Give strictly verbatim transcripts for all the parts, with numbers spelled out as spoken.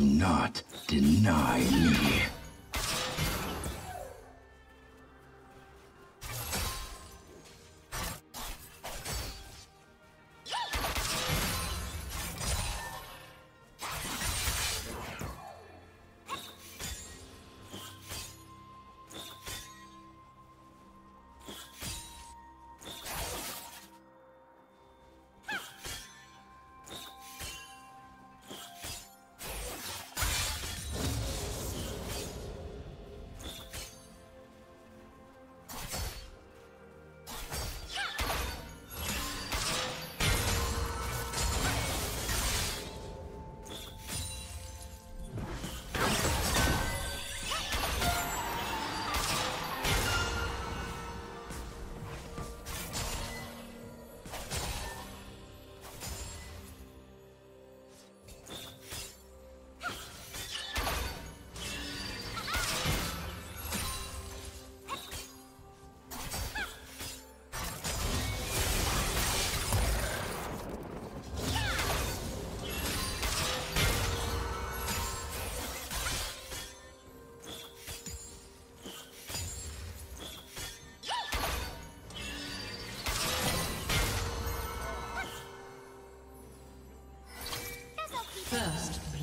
Do not deny me. First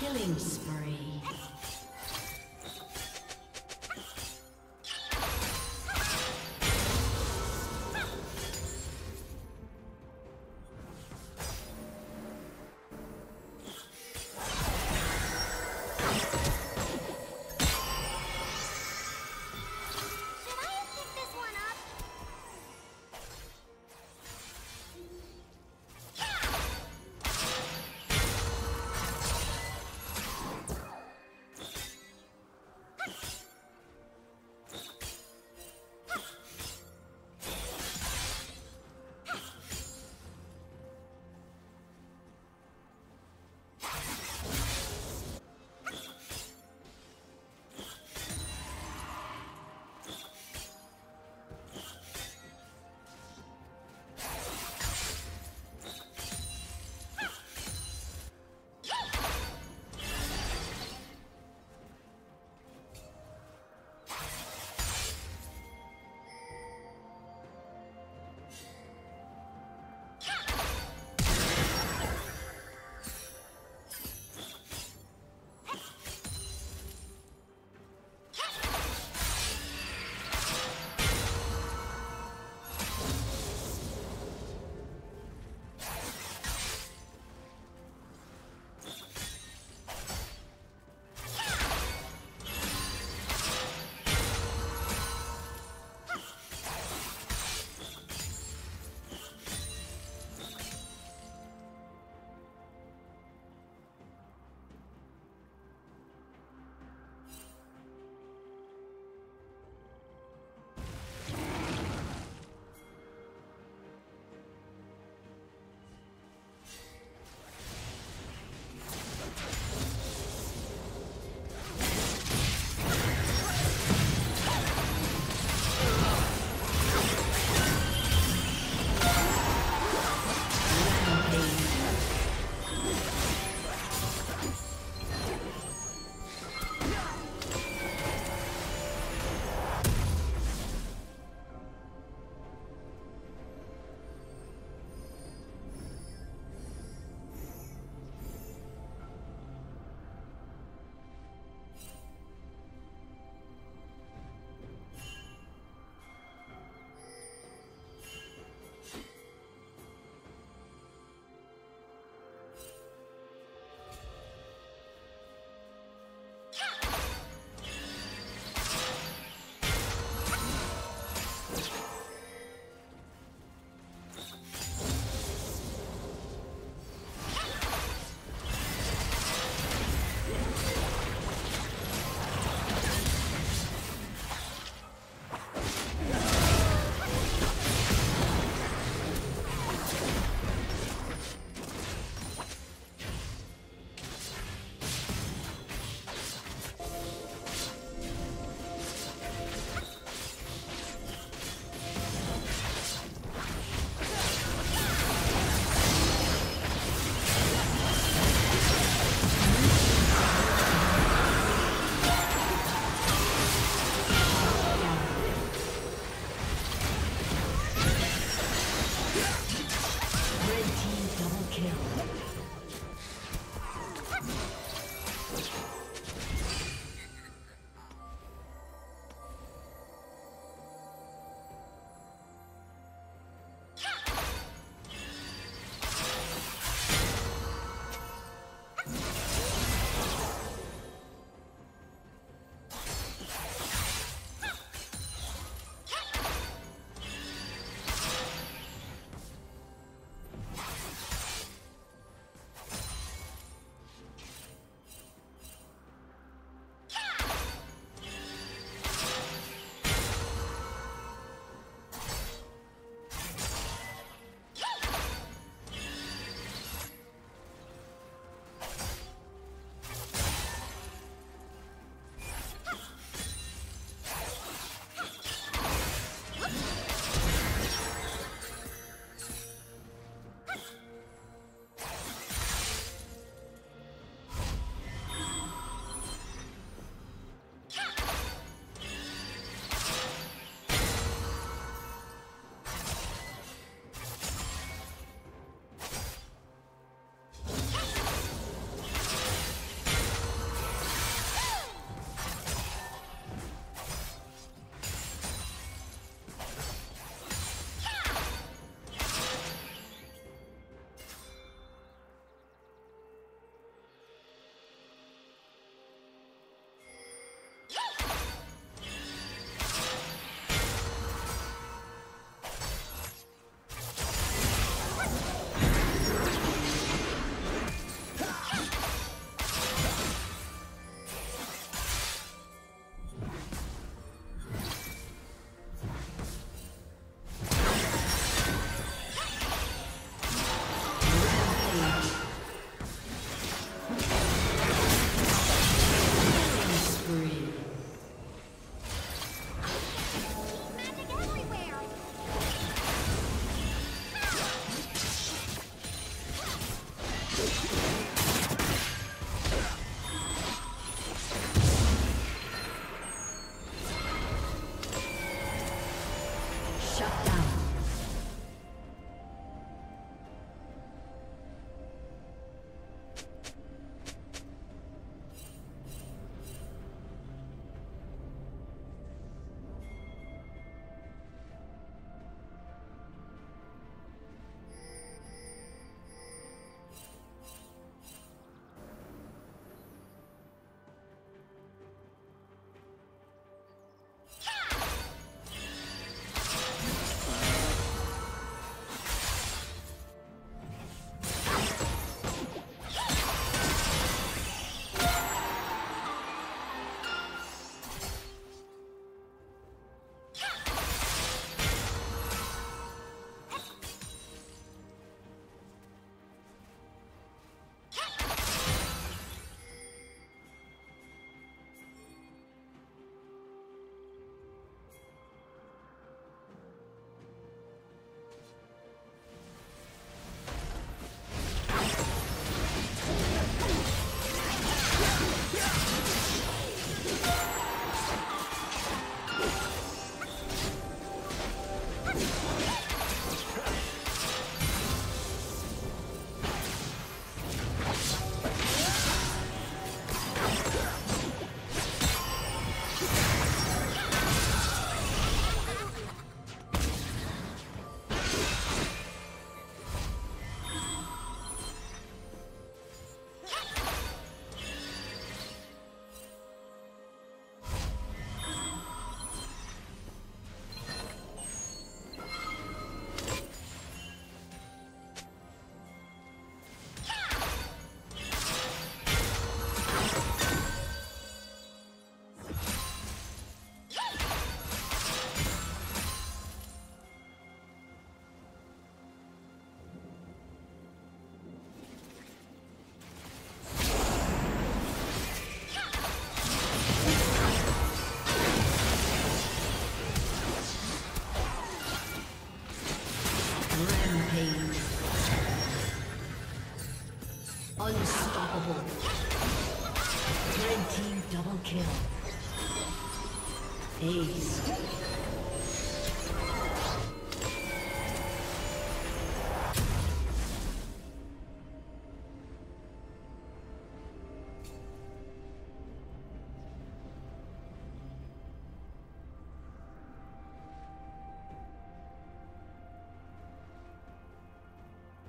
Killing spree. Unstoppable. Red team double kill. Ace.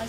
A